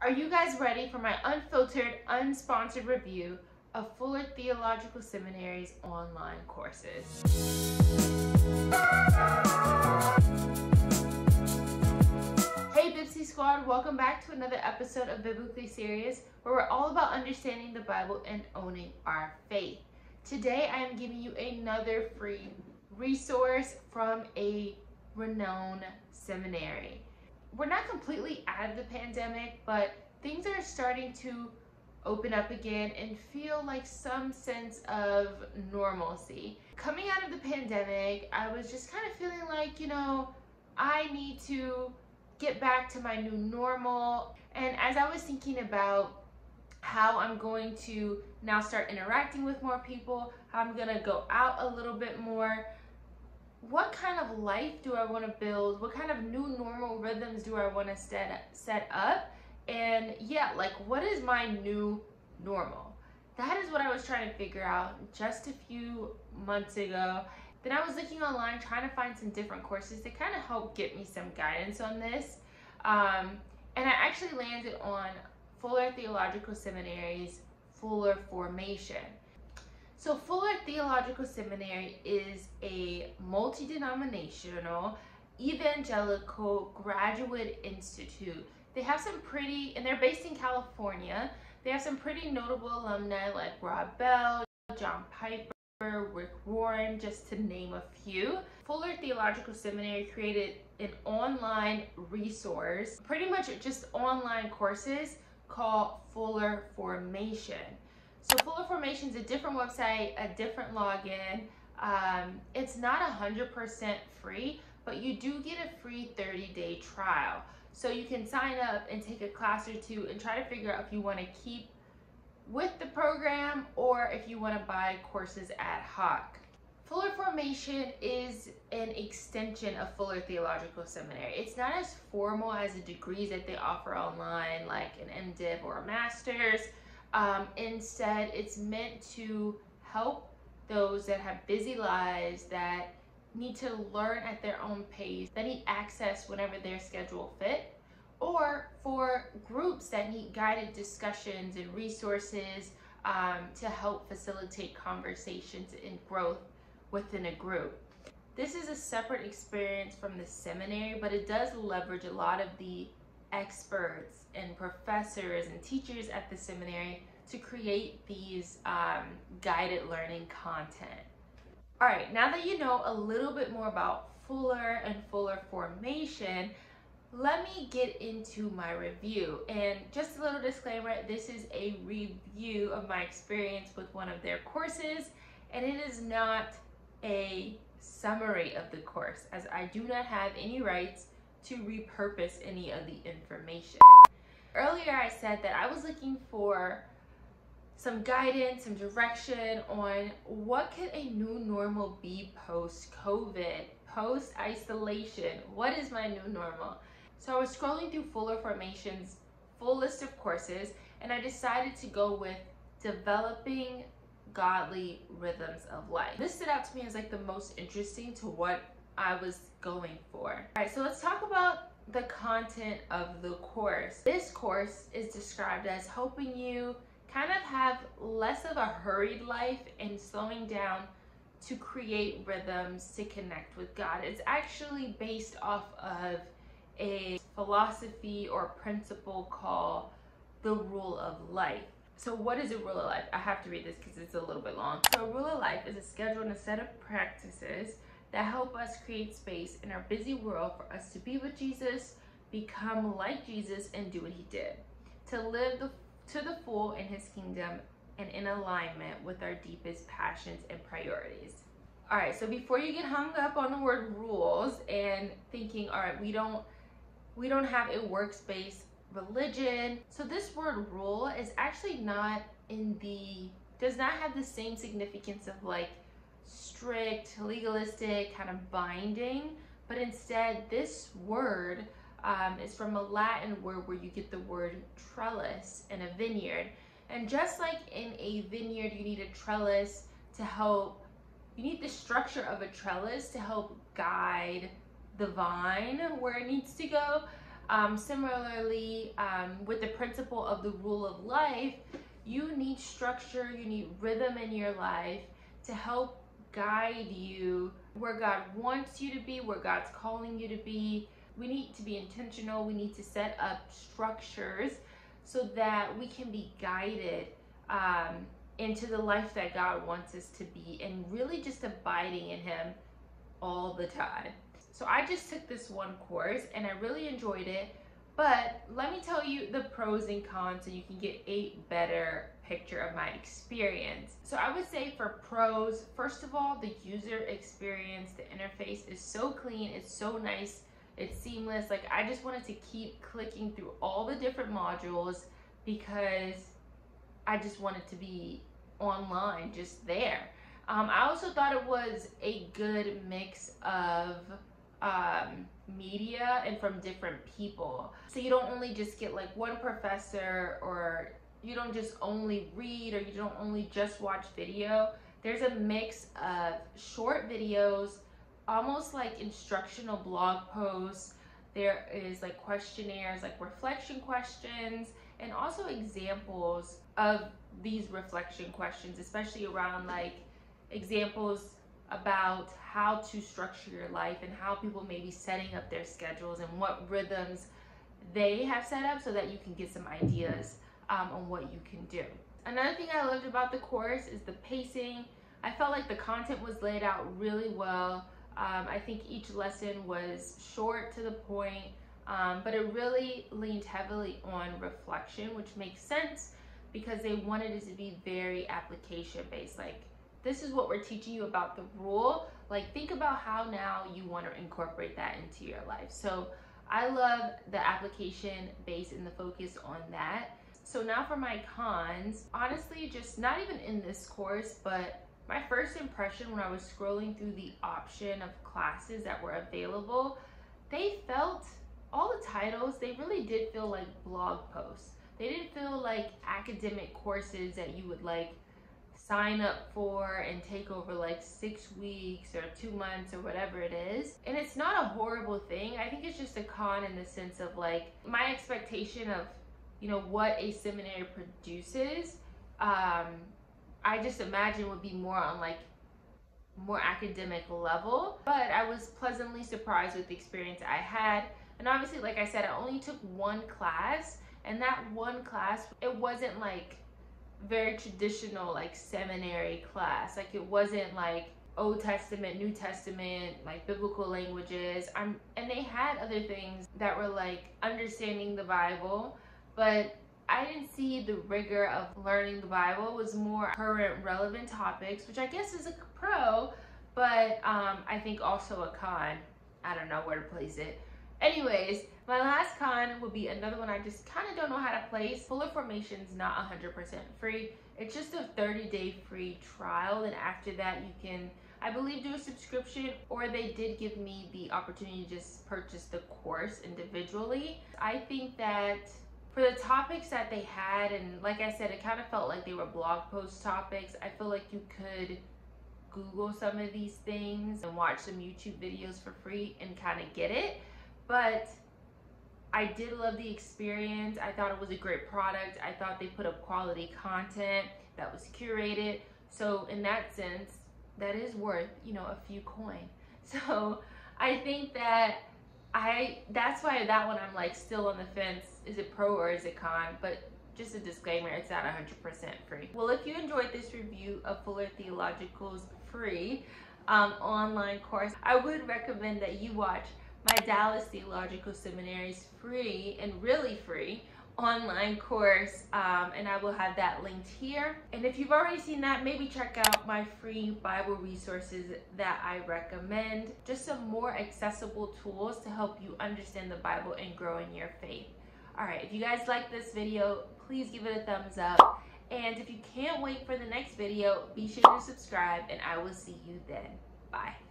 Are you guys ready for my unfiltered, unsponsored review of Fuller Theological Seminary's online courses? Hey Bibsy Squad, welcome back to another episode of Biblically Serious, where we're all about understanding the Bible and owning our faith. Today I am giving you another free resource from a renowned seminary. We're not completely out of the pandemic, but things are starting to open up again and feel like some sense of normalcy. Coming out of the pandemic, I was just kind of feeling like, I need to get back to my new normal. And as I was thinking about how I'm going to now start interacting with more people, how I'm gonna go out a little bit more, what kind of life do I want to build? What kind of new normal rhythms do I want to set up? And yeah, like, what is my new normal? That is what I was trying to figure out just a few months ago. Then I was looking online, trying to find some different courses to kind of help get me some guidance on this. And I actually landed on Fuller Theological Seminary's Fuller Formation. So Fuller Theological Seminary is a multi-denominational, evangelical graduate institute. They have some pretty, and they're based in California, they have some pretty notable alumni like Rob Bell, John Piper, Rick Warren, just to name a few. Fuller Theological Seminary created an online resource, pretty much just online courses called Fuller Formation. So Fuller Formation is a different website, a different login. It's not 100% free, but you do get a free 30-day trial. So you can sign up and take a class or two and try to figure out if you want to keep with the program or if you want to buy courses ad hoc. Fuller Formation is an extension of Fuller Theological Seminary. It's not as formal as the degrees that they offer online, like an MDiv or a master's. Instead, it's meant to help those that have busy lives, that need to learn at their own pace, that need access whenever their schedule fit, or for groups that need guided discussions and resources to help facilitate conversations and growth within a group. This is a separate experience from the seminary, but it does leverage a lot of the experts and professors and teachers at the seminary to create these guided learning content. All right, now that you know a little bit more about Fuller and Fuller Formation, let me get into my review. And just a little disclaimer, this is a review of my experience with one of their courses, and it is not a summary of the course, as I do not have any rights to repurpose any of the information. Earlier I said that I was looking for some guidance, some direction on what could a new normal be post-COVID, post-isolation. What is my new normal? So I was scrolling through Fuller Formation's full list of courses, and I decided to go with Developing Godly Rhythms of Life. This stood out to me as like the most interesting to what I was going for. All right, so let's talk about the content of the course. This course is described as helping you kind of have less of a hurried life and slowing down to create rhythms to connect with God. It's actually based off of a philosophy or principle called the Rule of Life. So what is a rule of life? I have to read this because it's a little bit long. So a rule of life is a schedule and a set of practices that help us create space in our busy world for us to be with Jesus, become like Jesus, and do what he did, to live to the full in his kingdom and in alignment with our deepest passions and priorities. All right, so before you get hung up on the word rules and thinking, all right, we don't have a works-based religion. So this word rule is actually does not have the same significance of like strict, legalistic, kind of binding, but instead this word is from a Latin word where you get the word trellis in a vineyard. And just like in a vineyard, you need a trellis to help, you need the structure of a trellis to help guide the vine where it needs to go. Similarly, with the principle of the rule of life, you need structure, you need rhythm in your life to help guide you where God wants you to be, where God's calling you to be. We need to be intentional. We need to set up structures so that we can be guided into the life that God wants us to be, and really just abiding in Him all the time. So I just took this one course and I really enjoyed it, but let me tell you the pros and cons so you can get a better picture of my experience. So I would say for pros, first of all, the user experience, the interface is so clean, it's so nice, it's seamless. Like, I just wanted to keep clicking through all the different modules because I just wanted to be online, just there. I also thought it was a good mix of media and from different people. So you don't only just get like one professor, or you don't just only read, or you don't only just watch video. There's a mix of short videos, almost like instructional blog posts. There is like questionnaires, like reflection questions, and also examples of these reflection questions, especially around like examples about how to structure your life and how people may be setting up their schedules and what rhythms they have set up, so that you can get some ideas on what you can do. Another thing I loved about the course is the pacing. I felt like the content was laid out really well. I think each lesson was short, to the point, but it really leaned heavily on reflection, which makes sense because they wanted it to be very application based. Like, this is what we're teaching you about the rule. Like, think about how now you want to incorporate that into your life. So I love the application base and the focus on that. So now for my cons, honestly, just not even in this course, but my first impression when I was scrolling through the option of classes that were available, they felt, all the titles, they really did feel like blog posts. They didn't feel like academic courses that you would like sign up for and take over like 6 weeks or 2 months or whatever it is. And it's not a horrible thing. I think it's just a con in the sense of like my expectation of, you know, what a seminary produces. I just imagine would be more on like more academic level, but I was pleasantly surprised with the experience I had. And obviously, like I said, I only took one class, and that one class, it wasn't like very traditional like seminary class. Like, it wasn't like Old Testament, New Testament, like biblical languages. And they had other things that were like understanding the Bible, but I didn't see the rigor of learning the Bible. It was more current, relevant topics, which I guess is a pro, but I think also a con. I don't know where to place it. Anyways, my last con will be another one I just kind of don't know how to place. Fuller Formation's not 100% free. It's just a 30-day free trial, and after that you can, I believe, do a subscription, or they did give me the opportunity to just purchase the course individually. I think that for the topics that they had, and like I said, it kind of felt like they were blog post topics. I feel like you could Google some of these things and watch some YouTube videos for free and kind of get it. But I did love the experience. I thought it was a great product. I thought they put up quality content that was curated. So in that sense, that is worth, you know, a few coin. So I think that that's why that one I'm like still on the fence. Is it pro or is it con? But just a disclaimer, it's not 100% free. Well, if you enjoyed this review of Fuller Theological's free online course, I would recommend that you watch my Dallas Theological Seminary's free and really free online course, and I will have that linked here. And if you've already seen that, maybe check out my free Bible resources that I recommend. Just some more accessible tools to help you understand the Bible and grow in your faith. All right, if you guys like this video, please give it a thumbs up. And if you can't wait for the next video, be sure to subscribe, and I will see you then. Bye.